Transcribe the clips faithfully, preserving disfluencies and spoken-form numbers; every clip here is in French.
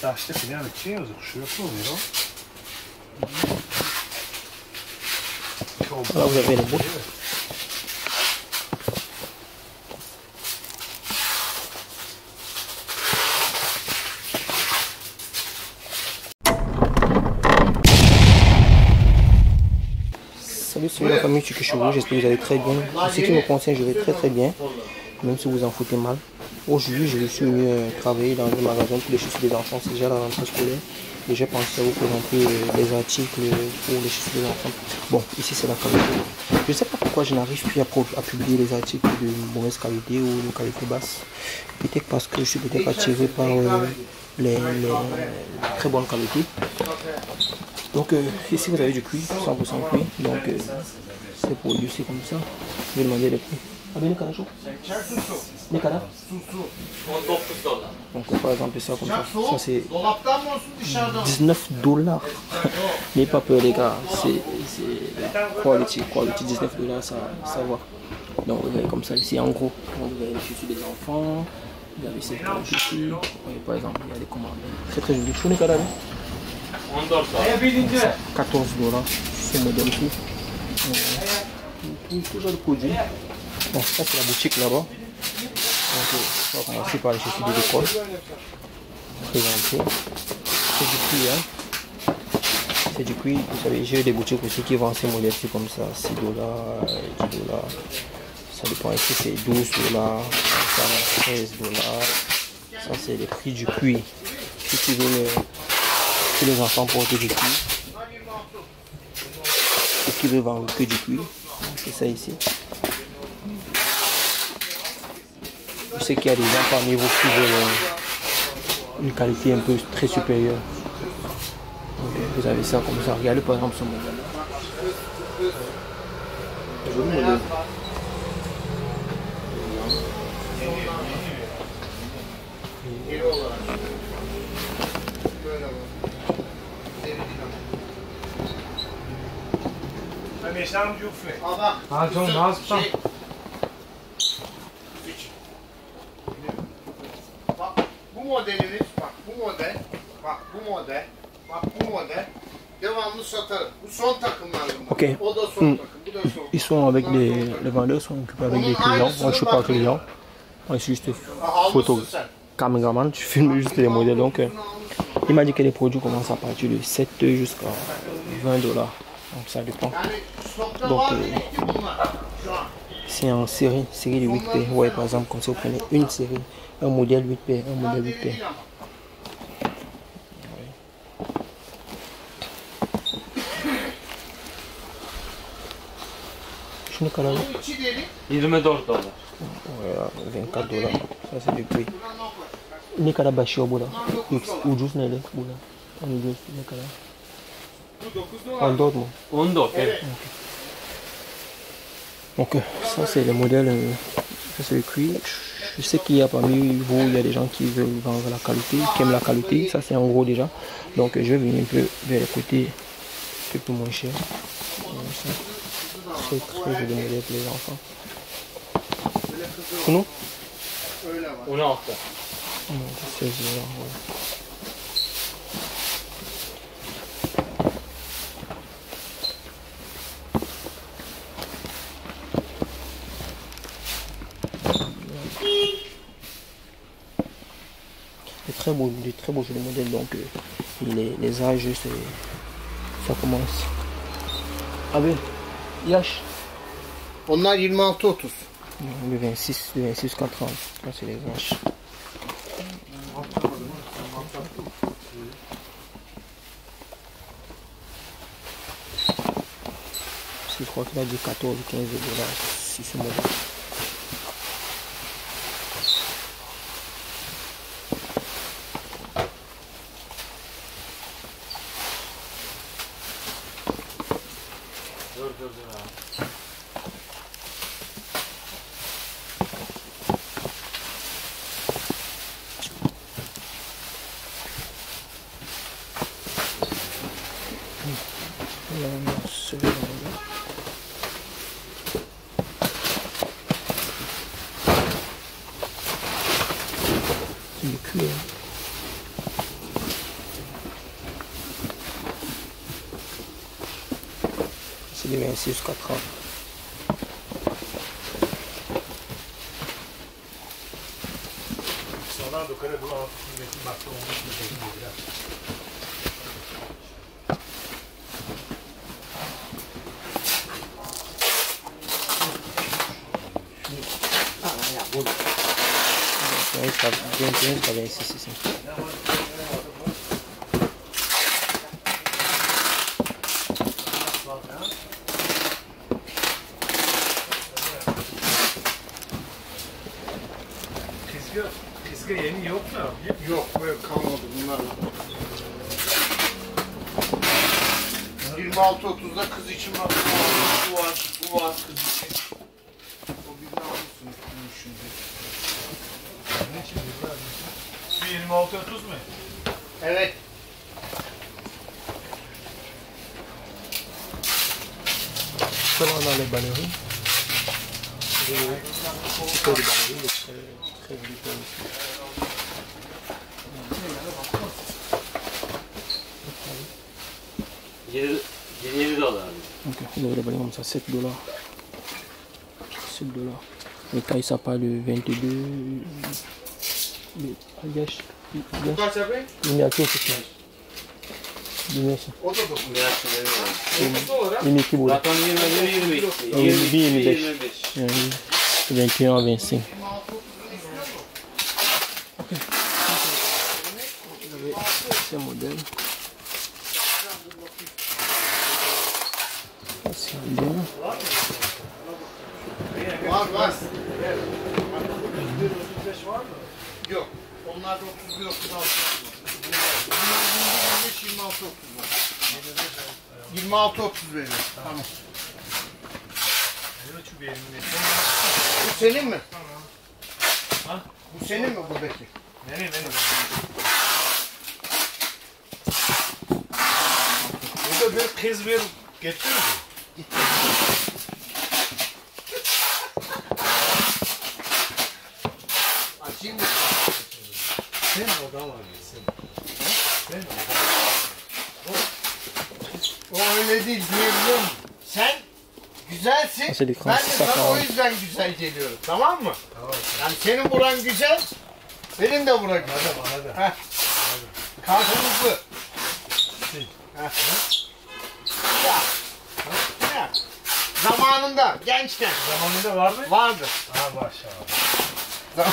出してくれる知恵を主力を見ろ。今日も。Salut, c'est la famille Tchikishourou, j'espère que vous allez très bien. En ce qui me concerne, je vais très très bien, même si vous en foutez mal. Aujourd'hui, je suis venu travailler dans le magasin pour les chaussures des enfants, c'est déjà la rentrée scolaire. Et j'ai pensé à vous présenter des articles pour les chaussures des enfants. Bon, ici c'est la famille. Je ne sais pas pourquoi je n'arrive plus à publier les articles de mauvaise qualité ou de qualité basse. Peut-être parce que je suis peut-être attiré par les, les très bonnes qualités. Donc euh, ici vous avez du cuir, cent pour cent cuir, donc euh, c'est pour lui c'est comme ça. Je vais demander les prix. Ah ben les canards. Les canards. Donc par exemple ça comme ça, ça c'est dix-neuf dollars. N'ayez pas peur les gars, c'est quality, quality dix-neuf dollars ça, ça va. Donc vous voyez comme ça ici en gros, donc, vous avez les chaussures des enfants, vous avez cette planche ici, par exemple il y a des commandes. C'est très joli, les canards. quatorze dollars, ce modèle ici. Tout, tout genre de produits. Bon, ça c'est la boutique là-bas. Donc, on va commencer par les chaussures de l'école. Présenter. C'est du cuir, hein. C'est du cuir. Vous savez, j'ai des boutiques aussi qui vendent ces modèles-ci comme ça. six dollars, dix dollars. Ça dépend ici, c'est douze dollars, treize dollars. Ça c'est les prix du cuir. Si tu veux le... les enfants portent du cuir. Est-ce qu'ils veulent vendre que du cuir? C'est ça ici. Je sais qu'il y a des gens parmi vous qui veulent une qualité un peu très supérieure. Vous avez ça comme ça. Regardez par exemple ce modèle. Bak bu modelimiz, bak bu model, bak bu model, bak bu model devamlı satarım. Bu son takımlarım. Okay. O da son takım, bu da son takım. Ils sont avec les, les vendeurs sont occupés avec les clients. Moi je suis pas client. Moi je suis juste photo caméraman, je filme juste les modèles. Donc euh, il m'a dit que les produits commencent à partir de sept jusqu'à vingt dollars. Donc ça dépend. Donc euh, c'est en série, série de huit paires. Ouais, par exemple, comme ça vous prenez une série, un modèle huit paires, un modèle huit paires. Je n'ai qu'à la vingt-quatre dollars. vingt-quatre dollars. Ça c'est du prix. Je n'ai qu'à la bâche au bout là. Ou douze n'est-ce pas? on dört mu? on dört, evet. Okay. Donc ça c'est le modèle, euh, c'est le cuir. Je sais qu'il y a parmi vous, il y a des gens qui veulent vendre la qualité, qui aiment la qualité, ça c'est en gros déjà. Donc je vais venir un peu vers le côté un peu plus moins cher. C'est très joli modèle pour les enfants. Pour nous? On a encore. Très beau, du très beau jeu de modèle, donc euh, les, les âges, ça commence. Abi, yaş. Onlar yirmi altı otuz. vingt-six, vingt-six à trente, c'est les âges. Je crois qu'il a dit quatorze, quinze dollars sur ce modèle. C'est du cuir. Dimensi yüz kat kal. Sonra yukarı bu altı metre baktı olmuş biraz. Gençleriniz kalıyor siz sizin. Pizga, pizga yeni yok mu? Yok, böyle kalmadı bunlar. yirmi altı otuzda kız için var, bu var, bu var kız için. O bir daha olsun, düşündük. yirmi altı otuz mu? Evet. Tamam alayım ben onu. Şöyle bakayım. yirmi dolar. OK, devrait vraiment ça sept dollars. sept dollars. Mais taille ça pas le vingt-deux. Geç, geç. Bu kaç abi? yirmi altı otuz. O da dokuz. yirmi iki bu. Zaten yirmi yirmi yirmi yirmi beş. Yani yirmi iki yirmi beş. OK. Ce modèle. Var var. otuz beş var mı? Yok. Onlarda otuz bir otuz altı var. yirmi altı otuz var. yirmi altı otuz veriyor. Tamam. Bu senin mi? Ha? Bu senin mi buradaki? Benim benim. Burada bir kız bir getirdi. Açayım mı? Sen odan var gitsin. Sen odan o, o öyle değil diyebilirim. Sen güzelsin. Ben de sana o yüzden güzel geliyorum. Tamam mı? Tamam. Yani senin buran güzel. Benim de buran güzel. Hadi bana da. Kalkınızlı. Ya. Ya. Zamanında, gençken. Zamanında var mı? Vardı. Ha maşallah.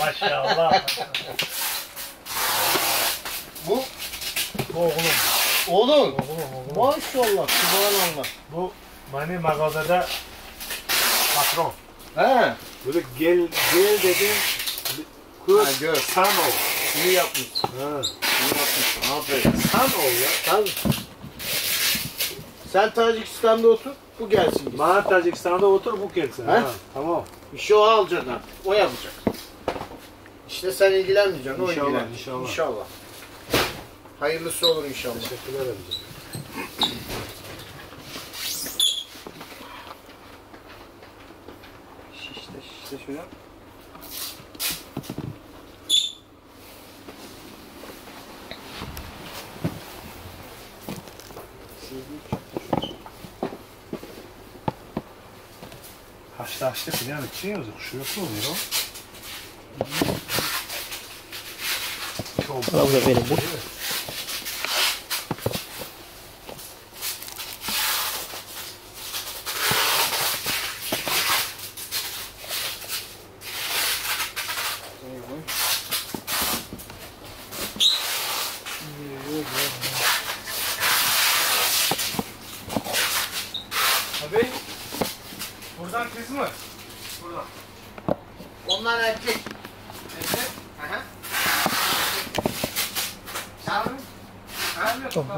Maşallah. Bu? Bu oğlum. Oğlum? Oğlum, oğlum. Maşallah. Subhanallah. Bu beni mağazada patron. He. Böyle gel, gel dedi. Kız, gör. Sen ol. İyi yapmış. He. İyi yapmış. Ne yapayım? Sen ol ya. Sen. Sen Tacikistan'da otur. Bu gelsin. Bana Tacikistan'da otur. Bu gelsin. He? Ha, tamam. İşi o alacaksın artık, o yapacak. İşte sen ilgilenmeyeceksin, o ilgilenmeyecek. İnşallah, inşallah. Hayırlısı olur inşallah. Teşekkürler amca. İşte, işte şöyle. Haşlı haşlı filan için yazık. Şu yok mu oluyor? Çok bravo benim bu.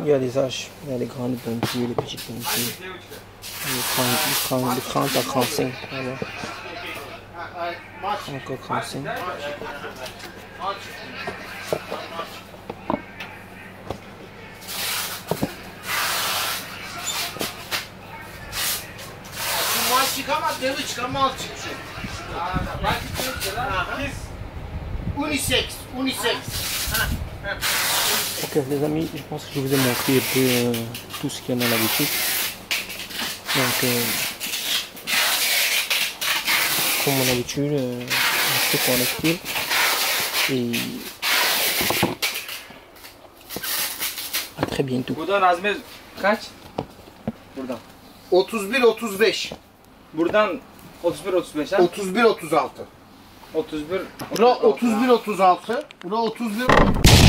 Il y a des âges, il y a les grandes bontés, les petites bontés, les trente à trente-cinq, voilà, encore trente-cinq. Unisex, unisex. OK les amis, je pense que je vous ai montré un peu euh, tout ce qu'il y a dans la boutique. なんcomme on a l'habitude, euh, je sais qu'on active et à très bientôt. Buradan azmez kaç? Buradan. otuz bir otuz beş. Buradan otuz bir otuz beş. otuz bir otuz altı. otuz bir. Bura otuz bir otuz altı. Bura otuz bir.